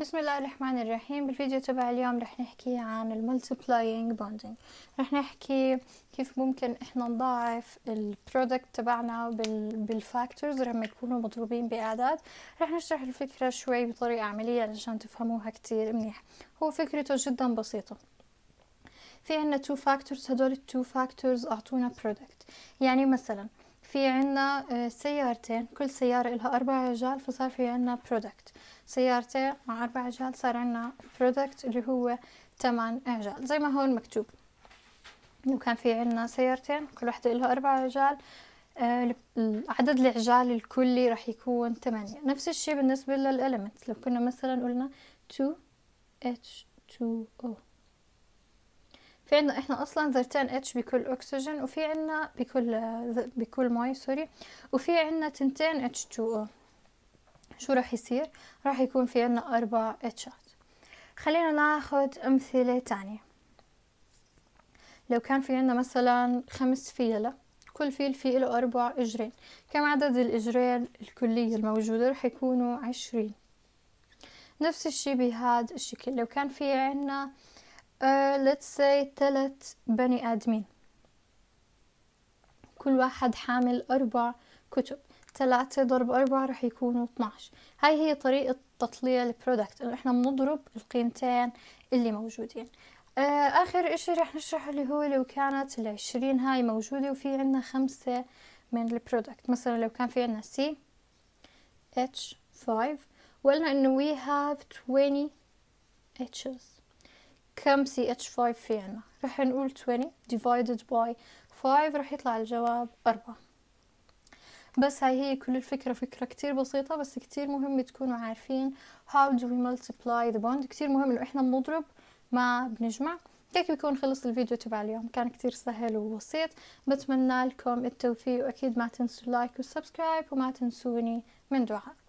بسم الله الرحمن الرحيم. بالفيديو تبع اليوم رح نحكي عن الملتيبلاينج بوندينج. رح نحكي كيف ممكن احنا نضاعف البرودكت تبعنا بالفاكتورز لما يكونوا مضروبين باعداد. رح نشرح الفكره شوي بطريقه عمليه علشان تفهموها كتير منيح. هو فكرته جدا بسيطه. في عنا تو فاكتورز، هدول التو فاكتورز اعطونا برودكت. يعني مثلا في عنا سيارتين، كل سيارة لها 4 عجال، فصار في عنا برودكت. سيارتين مع 4 عجال صار عنا برودكت اللي هو 8 عجال، زي ما هون مكتوب. لو كان في عنا سيارتين كل واحدة لها 4 عجال، عدد العجال الكلي راح يكون 8. نفس الشي بالنسبة للاليمنت. لو كنا مثلا قلنا 2H2O، في عنا احنا اصلا ذرتين اتش بكل اكسجين، وفي عنا بكل مي سوري، وفي عنا 2 H2O. شو راح يصير؟ راح يكون في عنا 4 اتشات. خلينا ناخد امثلة تانية. لو كان في عنا مثلا 5 فيلة، كل فيل في له 4 اجرين، كم عدد الاجرين الكلية الموجودة؟ راح يكونوا 20. نفس الشي بهاد الشكل. لو كان في عنا let's say 3 بني آدمين، كل واحد حامل 4 كتب، 3 ضرب 4 رح يكونوا 12. هاي هي طريقة تطليع البرودكت، انه احنا بنضرب القيمتين اللي موجودين. اخر اشي رح نشرحه اللي هو لو كانت 20 هاي موجودة وفي عنا 5 من البرودكت. مثلا لو كان في عنا CH5 وقلنا انه we have 20 H's، كم CH5 في عنا؟ رح نقول 20 divided by 5، رح يطلع الجواب 4. بس هاي هي كل الفكرة. فكرة كتير بسيطة بس كتير مهم تكونوا عارفين how do we multiply the bond. كتير مهم انه احنا بنضرب ما بنجمع. هيك بيكون خلص الفيديو تبع اليوم، كان كتير سهل وبسيط. بتمنى لكم التوفيق، واكيد ما تنسوا اللايك والسبسكرايب، وما تنسوني من دعاء.